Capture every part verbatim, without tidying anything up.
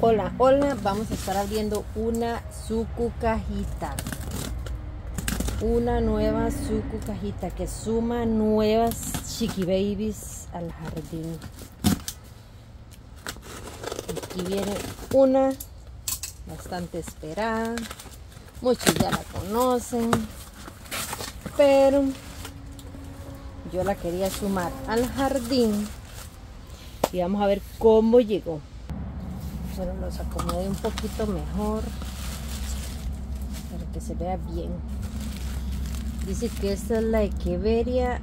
Hola, hola, vamos a estar abriendo una suku cajita. Una nueva suku cajita que suma nuevas chiqui babies al jardín. Aquí viene una bastante esperada. Muchos ya la conocen, pero yo la quería sumar al jardín y vamos a ver cómo llegó. Solo los acomodé un poquito mejor para que se vea bien. Dice que esta es la Echeveria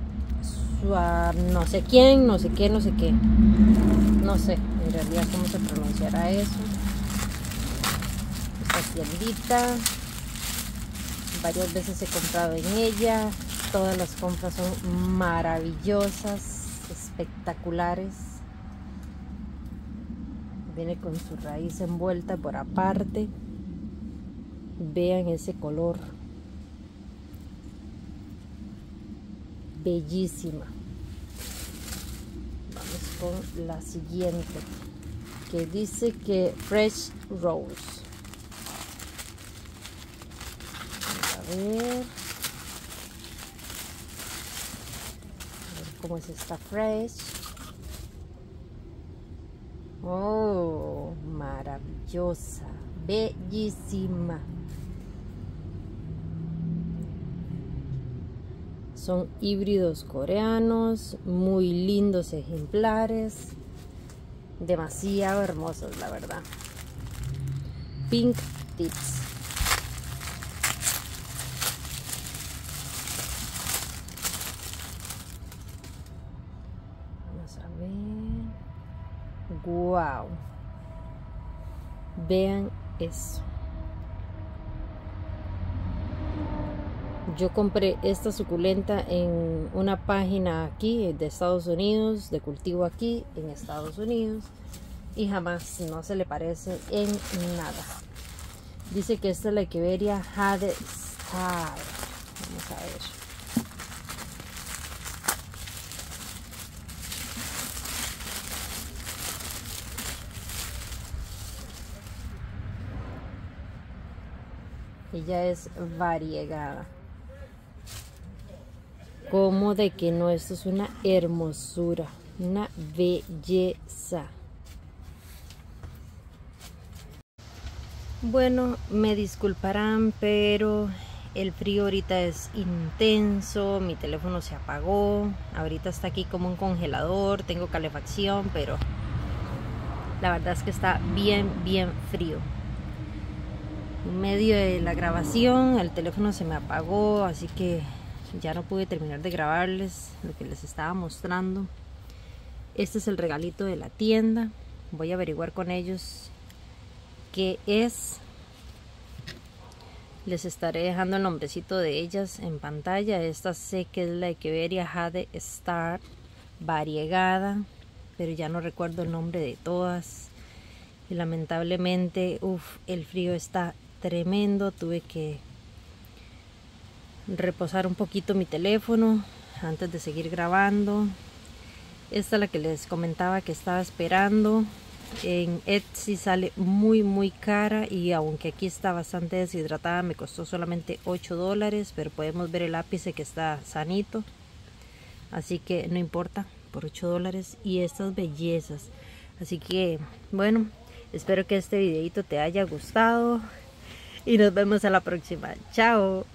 Sua, no sé quién, no sé qué, no sé qué. No sé en realidad cómo se pronunciará eso. Esta tiendita, varias veces he comprado en ella. Todas las compras son maravillosas, espectaculares. Viene con su raíz envuelta por aparte. Vean ese color. Bellísima. Vamos con la siguiente, que dice que Fresh Rose. A ver. A ver cómo es esta Fresh. Oh, maravillosa, bellísima. Son híbridos coreanos, muy lindos ejemplares, demasiado hermosos, la verdad. Pink Tips. Vamos a ver. Wow, vean eso. Yo compré esta suculenta en una página aquí de Estados Unidos, de cultivo aquí en Estados Unidos, y jamás no se le parece en nada. Dice que esta es la Echeveria Jade Star. Vamos a ver. Ella es variegada. Como de que no, esto es una hermosura, una belleza. Bueno, me disculparán, pero el frío ahorita es intenso. Mi teléfono se apagó. Ahorita está aquí como un congelador. Tengo calefacción, pero la verdad es que está bien, bien frío. En medio de la grabación el teléfono se me apagó, así que ya no pude terminar de grabarles lo que les estaba mostrando. Este es el regalito de la tienda. Voy a averiguar con ellos qué es. Les estaré dejando el nombrecito de ellas en pantalla. Esta sé que es la Echeveria Jade Star, variegada, pero ya no recuerdo el nombre de todas. Y lamentablemente, uff, el frío está tremendo. Tuve que reposar un poquito mi teléfono antes de seguir grabando. Esta es la que les comentaba que estaba esperando. En Etsy sale muy muy cara, y aunque aquí está bastante deshidratada, me costó solamente ocho dólares, pero podemos ver el ápice que está sanito, así que no importa, por ocho dólares. Y estas bellezas, así que bueno, espero que este videito te haya gustado y nos vemos a la próxima. Chao.